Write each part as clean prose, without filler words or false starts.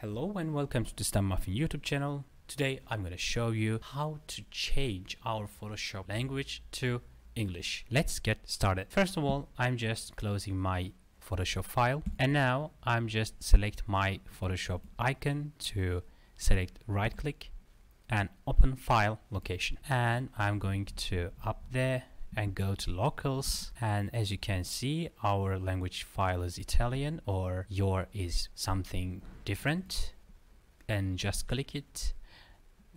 Hello and welcome to the STEM Muffin YouTube channel. Today I'm going to show you how to change our Photoshop language to English. Let's get started. First of all, I'm just closing my Photoshop file and now I'm just select my Photoshop icon to select right click and open file location. And I'm going to up there and go to locals, and as you can see our language file is Italian or your is something different, and just click it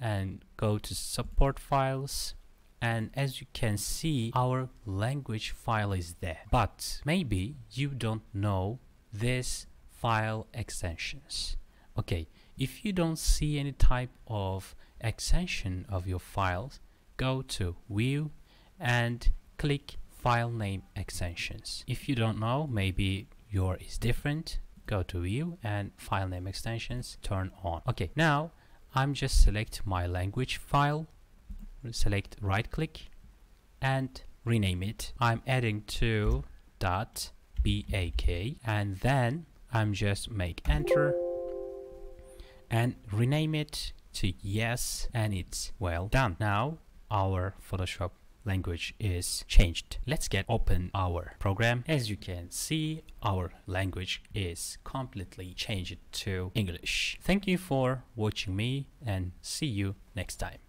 and go to support files, and as you can see our language file is there, but maybe you don't know this file extensions. Okay, if you don't see any type of extension of your files, go to view and click file name extensions. If you don't know, maybe your is different, go to view and file name extensions turn on. Okay, now I'm just select my language file, select right click and rename it. I'm adding to .bak and then I'm just make enter and rename it to yes, and it's well done. Now our Photoshop language is changed. Let's get open our program. As you can see, our language is completely changed to English. Thank you for watching me and see you next time.